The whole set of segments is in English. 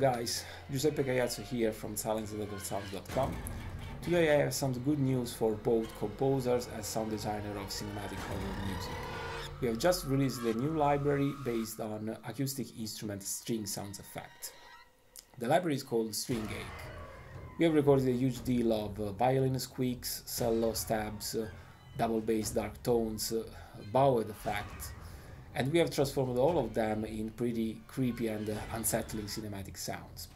guys, Giuseppe Gaiazzo here from silenceandothersounds.com. Today I have some good news for both composers and sound designer of cinematic horror music. We have just released the new library based on acoustic instrument string sounds effect. The library is called Stringache. We have recorded a huge deal of violin squeaks, cello stabs, double bass dark tones, bowed effect, and we have transformed all of them in pretty creepy and unsettling cinematic sounds.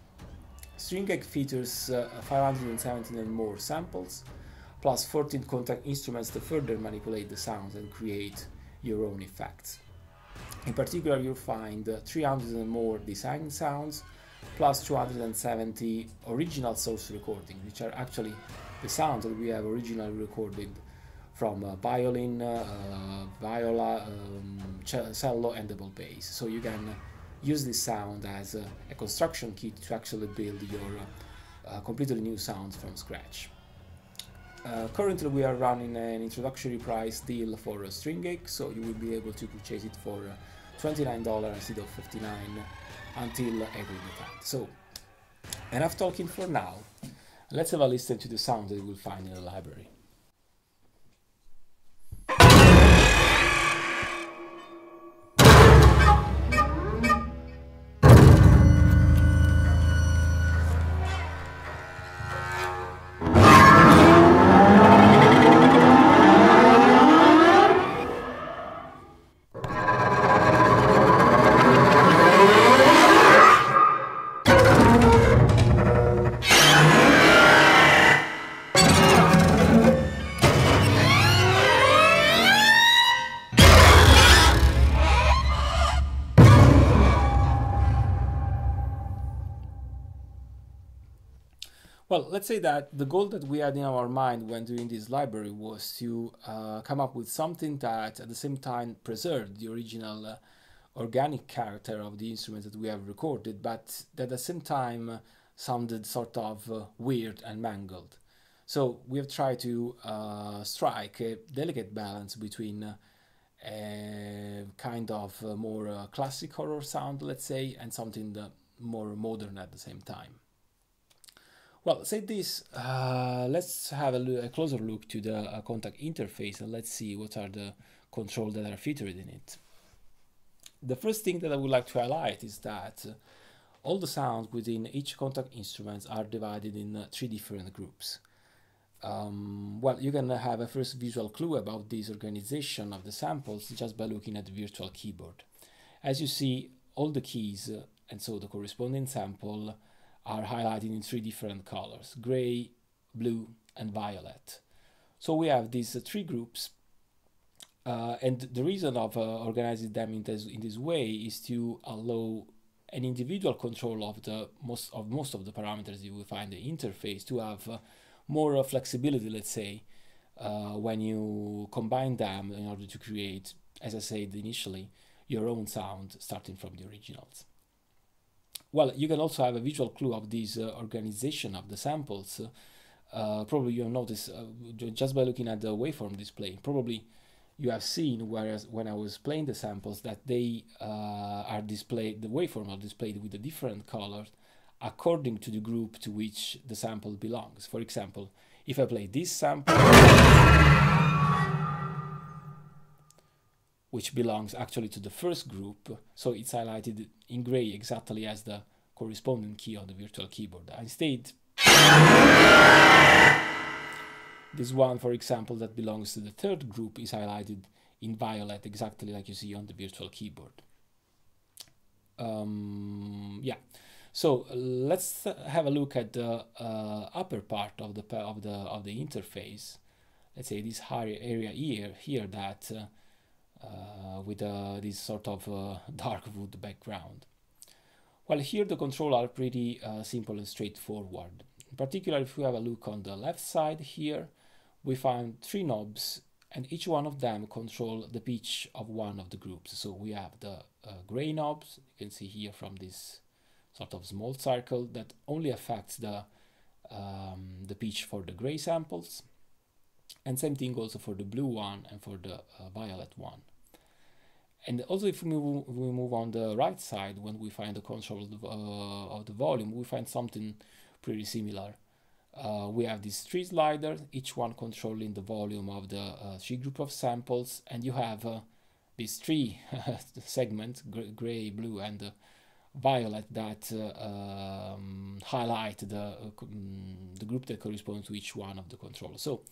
Stringache features 517 and more samples, plus 14 Kontakt instruments to further manipulate the sounds and create your own effects. In particular, you'll find 300 and more design sounds, plus 270 original source recordings, which are actually the sounds that we have originally recorded from violin, viola, cello and double bass. So you can use this sound as a construction kit to actually build your completely new sounds from scratch. Currently we are running an introductory price deal for Stringache, so you will be able to purchase it for $29 instead of $59 until April the 10th. So enough talking for now, let's have a listen to the sound that you will find in the library. Well, let's say that the goal that we had in our mind when doing this library was to come up with something that at the same time preserved the original organic character of the instruments that we have recorded, but that at the same time sounded sort of weird and mangled. So we have tried to strike a delicate balance between a kind of more classic horror sound, let's say, and something more modern at the same time. Well, said this, let's have a closer look to the Kontakt interface and let's see what are the controls that are featured in it. The first thing that I would like to highlight is that all the sounds within each Kontakt instruments are divided in three different groups. Well, you can have a first visual clue about this organization of the samples just by looking at the virtual keyboard. As you see, all the keys, and so the corresponding sample, are highlighted in three different colors: gray, blue, and violet. So we have these three groups, and the reason of organizing them in this way is to allow an individual control of most of the parameters you will find in the interface, to have more flexibility, let's say, when you combine them in order to create, as I said initially, your own sound starting from the originals. Well, you can also have a visual clue of this organization of the samples. Probably you have noticed just by looking at the waveform display. Probably you have seen, whereas when I was playing the samples, that they are displayed, the waveform are displayed with a different color according to the group to which the sample belongs. For example, if I play this sample, which belongs actually to the first group, so it's highlighted in gray exactly as the corresponding key on the virtual keyboard. Instead, this one, for example, that belongs to the third group is highlighted in violet, exactly like you see on the virtual keyboard. Yeah, so let's have a look at the upper part of the interface. Let's say this higher area here that. With this sort of dark wood background. Well, here the controls are pretty simple and straightforward. In particular, if we have a look on the left side here, we find three knobs, and each one of them control the pitch of one of the groups. So we have the gray knobs, you can see here from this sort of small circle that only affects the pitch for the gray samples, and same thing also for the blue one and for the violet one. And also, if we move on the right side, when we find the control of the volume, we find something pretty similar. We have these three sliders, each one controlling the volume of the G group of samples, and you have these three segments, gray, blue, and violet, that highlight the group that corresponds to each one of the controls. So,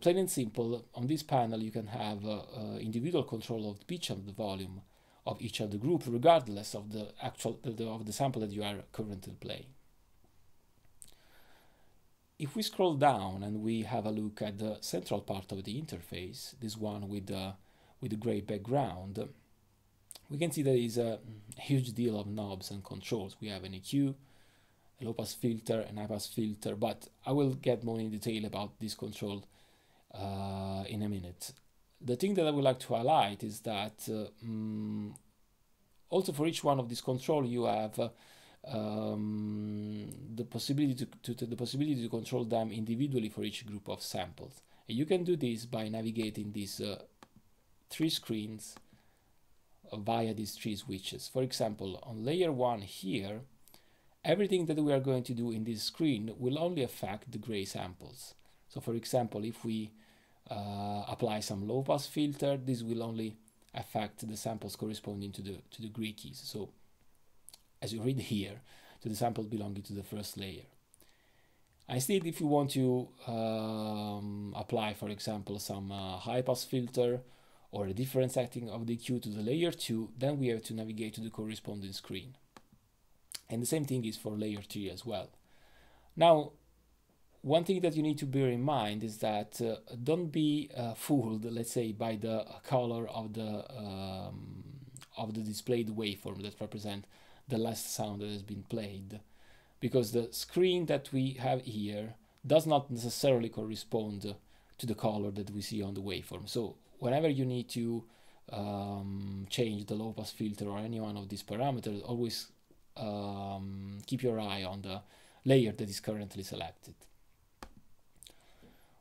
plain and simple, on this panel you can have individual control of each of the volume of each of the group, regardless of the actual of the sample that you are currently playing. If we scroll down and we have a look at the central part of the interface, this one with the gray background, we can see there is a huge deal of knobs and controls. We have an EQ, a low-pass filter, an high-pass filter, but I will get more in detail about this control in a minute. The thing that I would like to highlight is that also for each one of these controls you have the possibility to control them individually for each group of samples. And you can do this by navigating these three screens via these three switches. For example, on layer 1 here, everything that we are going to do in this screen will only affect the gray samples. So for example, if we apply some low-pass filter, this will only affect the samples corresponding to the gray keys. So as you read here, to the samples belonging to the first layer. Instead, if you want to apply, for example, some high-pass filter or a different setting of the EQ to the layer 2, then we have to navigate to the corresponding screen. And the same thing is for layer 3 as well. Now, one thing that you need to bear in mind is that don't be fooled, let's say, by the color of the displayed waveform that represents the last sound that has been played, because the screen that we have here does not necessarily correspond to the color that we see on the waveform. So whenever you need to change the low-pass filter or any one of these parameters, always keep your eye on the layer that is currently selected.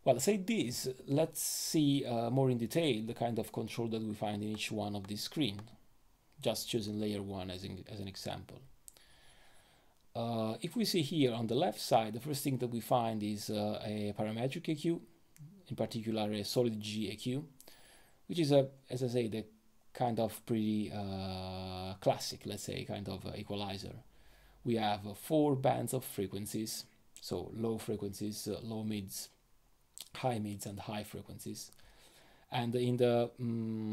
Well, said this, let's see more in detail the kind of control that we find in each one of these screens, just choosing layer 1 as an example. If we see here on the left side, the first thing that we find is a parametric EQ, in particular a solid G EQ, which is, as I say, the kind of pretty classic, let's say, kind of equalizer. We have 4 bands of frequencies, so low frequencies, low mids, and high frequencies. And in the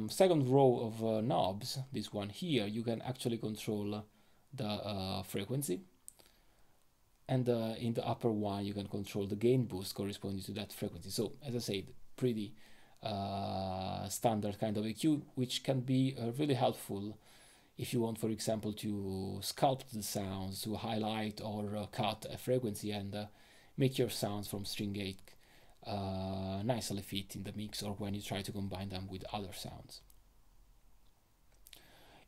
second row of knobs, this one here, you can actually control the frequency. And in the upper one, you can control the gain boost corresponding to that frequency. So, as I said, pretty standard kind of EQ, which can be really helpful if you want, for example, to sculpt the sounds, to highlight or cut a frequency and make your sounds from Stringache nicely fit in the mix, or when you try to combine them with other sounds.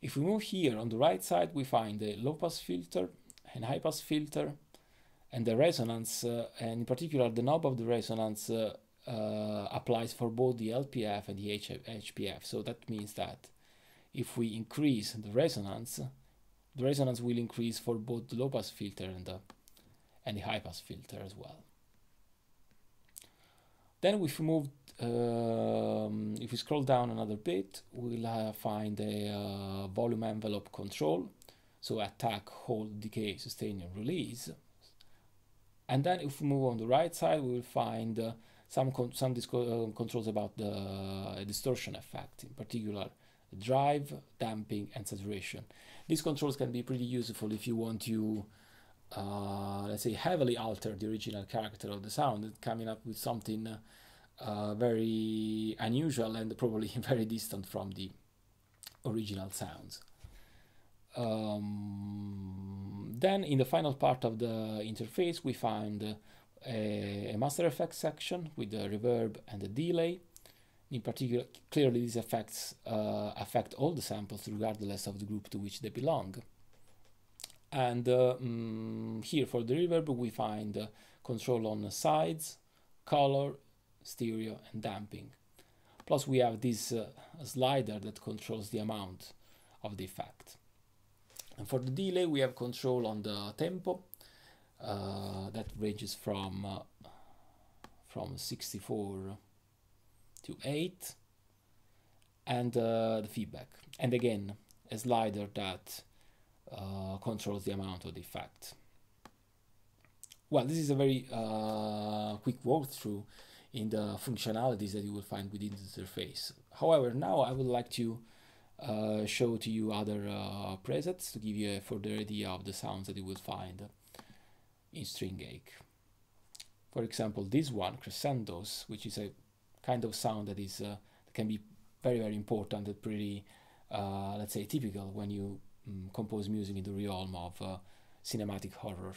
If we move here on the right side, we find a low-pass filter, a high-pass filter, and the resonance, and in particular the knob of the resonance applies for both the LPF and the HPF. So that means that if we increase the resonance will increase for both the low-pass filter and the high-pass filter as well. Then if we move, if we scroll down another bit, we'll find a volume envelope control. So attack, hold, decay, sustain, and release. And then if we move on the right side, we will find some controls about the distortion effect, in particular drive, damping, and saturation. These controls can be pretty useful if you want to, let's say, heavily alter the original character of the sound, coming up with something very unusual and probably very distant from the original sounds. Then in the final part of the interface, we find a master effects section with the reverb and the delay. In particular, clearly these effects affect all the samples regardless of the group to which they belong. And here for the reverb we find control on the sides, color, stereo, and damping. Plus we have this slider that controls the amount of the effect. And for the delay, we have control on the tempo that ranges from 64 to 8, and the feedback. And again, a slider that controls the amount of the effect. Well, this is a very quick walkthrough in the functionalities that you will find within the interface. However, now I would like to show to you other presets to give you a further idea of the sounds that you will find in Stringache. For example, this one, crescendos, which is a kind of sound that is that can be very, very important and pretty, let's say, typical when you compose music in the realm of cinematic horror.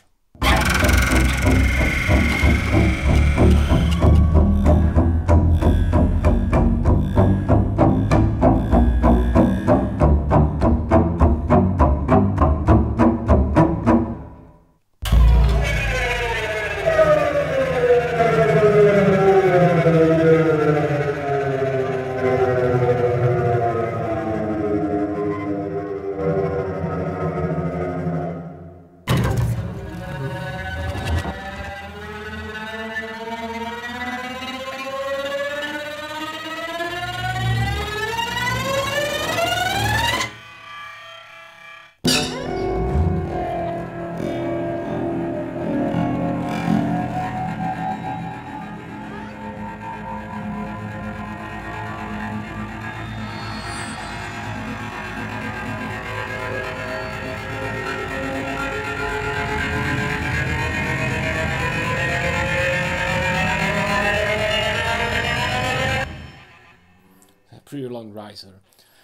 Pretty long riser.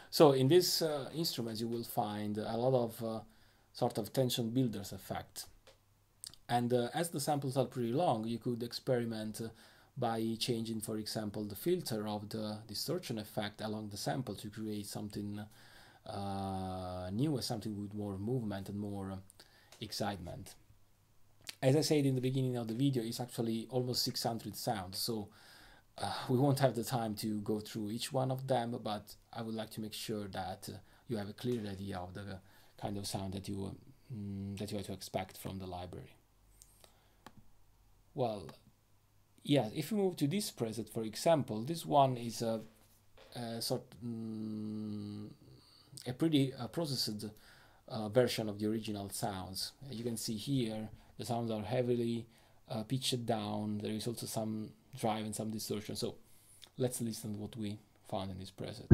So in these instruments you will find a lot of sort of tension builders effect, and as the samples are pretty long, you could experiment by changing, for example, the filter of the distortion effect along the sample to create something new, something with more movement and more excitement. As I said in the beginning of the video, it's actually almost 600 sounds, so we won't have the time to go through each one of them, but I would like to make sure that you have a clear idea of the kind of sound that you have to expect from the library. Well, yeah, if you move to this preset, for example, this one is a pretty processed version of the original sounds. You can see here the sounds are heavily pitched down. There is also some drive and some distortion. So let's listen to what we found in this preset.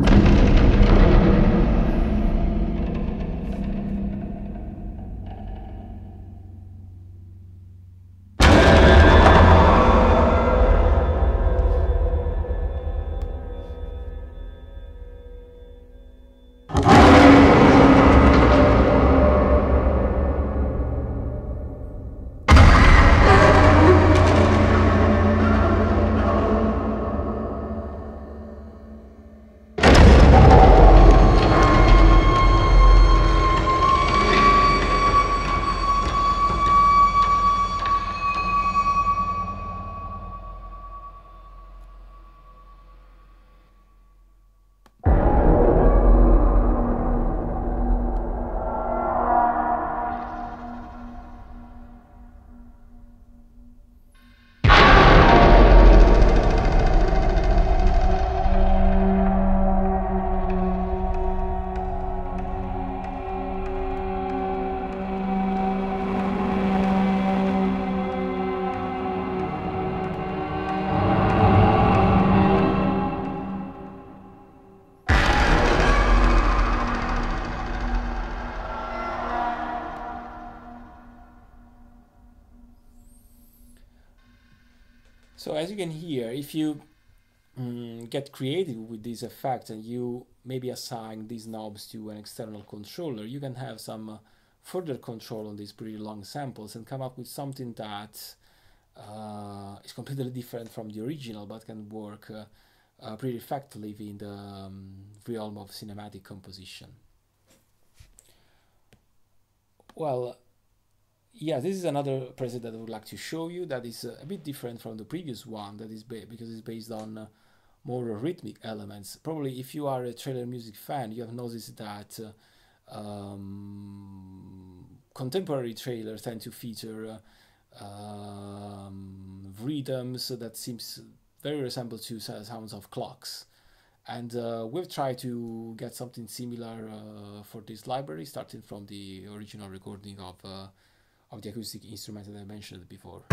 So as you can hear, if you get creative with these effects and you maybe assign these knobs to an external controller, you can have some further control on these pretty long samples and come up with something that is completely different from the original, but can work pretty effectively in the realm of cinematic composition. Well, yeah, this is another preset that I would like to show you that is a bit different from the previous one, that is because it's based on more rhythmic elements. Probably if you are a trailer music fan, you have noticed that contemporary trailers tend to feature rhythms that seems very resemble to sounds of clocks. And we've tried to get something similar for this library, starting from the original recording of the acoustic instrument that I mentioned before.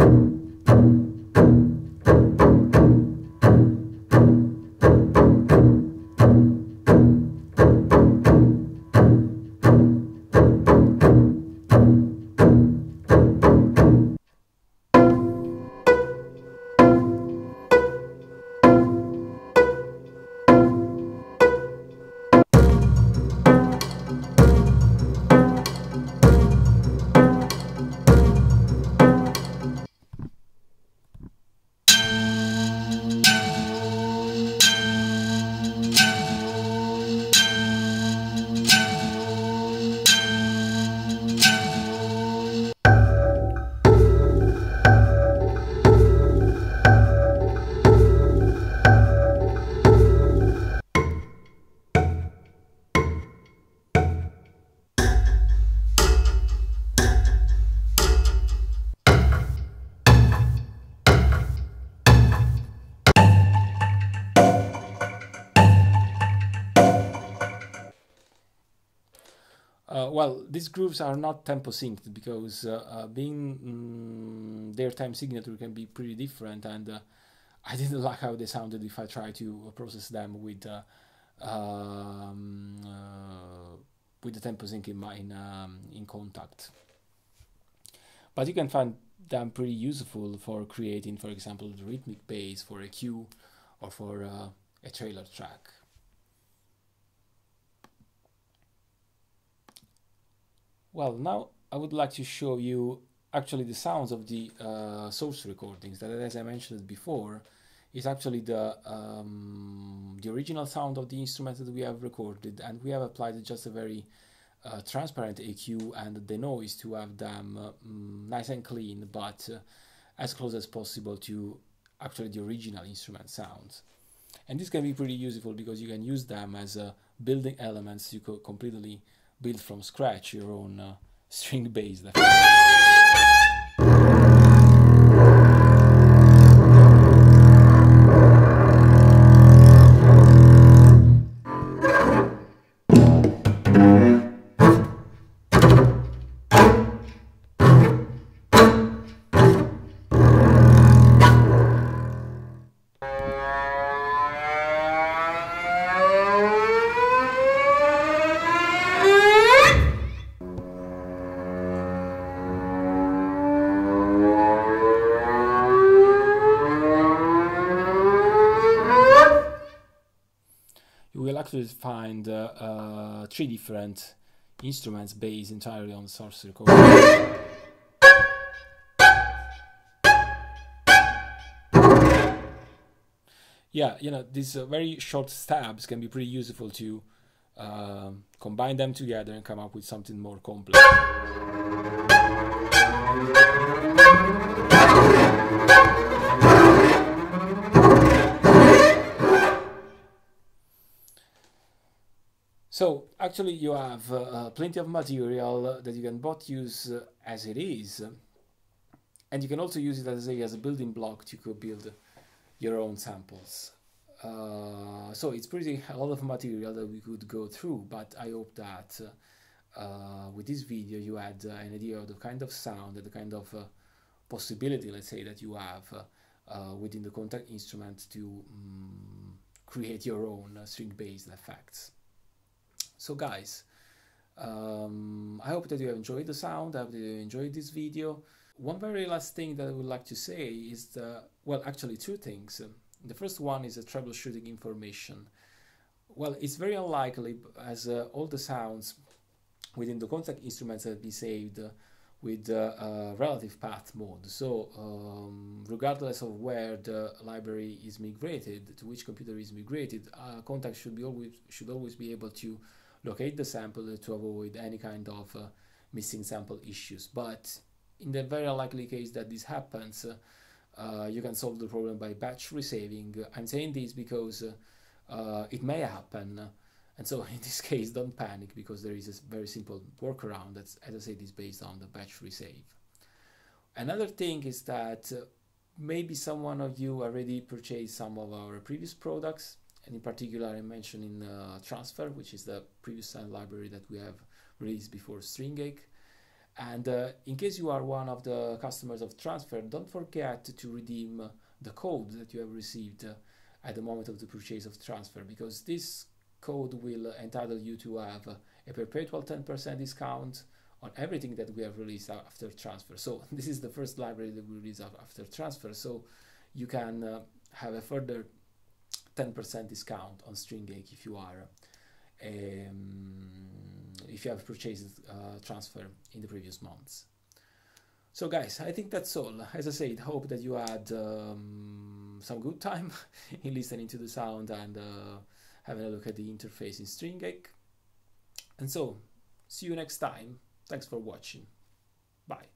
Well, these grooves are not tempo synced because their time signature can be pretty different, and I didn't like how they sounded if I tried to process them with the tempo sync in mind in Kontakt. But you can find them pretty useful for creating, for example, the rhythmic bass for a cue or for a trailer track. Well, now I would like to show you actually the sounds of the source recordings that, as I mentioned before, is actually the original sound of the instrument that we have recorded, and we have applied just a very transparent EQ and the noise to have them nice and clean, but as close as possible to actually the original instrument sounds. And this can be pretty useful because you can use them as building elements. You could completely build from scratch your own string bass. Find three different instruments based entirely on source recording. Yeah, you know, these very short stabs can be pretty useful to combine them together and come up with something more complex. So actually you have plenty of material that you can both use as it is, and you can also use it as a building block to build your own samples. So it's pretty a lot of material that we could go through, but I hope that with this video you had an idea of the kind of sound, the kind of possibility, let's say, that you have within the Kontakt instrument to create your own string-based effects. So guys, I hope that you have enjoyed the sound, I hope that you enjoyed this video. One very last thing that I would like to say is, well, actually two things. The first one is the troubleshooting information. Well, it's very unlikely, as all the sounds within the Kontakt instruments have been saved with relative path mode. So regardless of where the library is migrated, to which computer is migrated, Kontakt should always be able to locate the sample to avoid any kind of missing sample issues. But in the very unlikely case that this happens, You can solve the problem by batch resaving. I'm saying this because it may happen, and so in this case don't panic, because there is a very simple workaround that's, as I said, is based on the batch resave. Another thing is that maybe someone of you already purchased some of our previous products, and in particular I mentioned in Transfer, which is the previous sound library that we have released before Stringache. And in case you are one of the customers of Transfer, don't forget to redeem the code that you have received at the moment of the purchase of Transfer, because this code will entitle you to have a perpetual 10% discount on everything that we have released after Transfer. So this is the first library that we release after Transfer, so you can have a further 10% discount on Stringache if you are if you have purchased Transfer in the previous months. So guys, I think that's all. As I said, hope that you had some good time in listening to the sound and having a look at the interface in Stringache. And so, see you next time. Thanks for watching. Bye.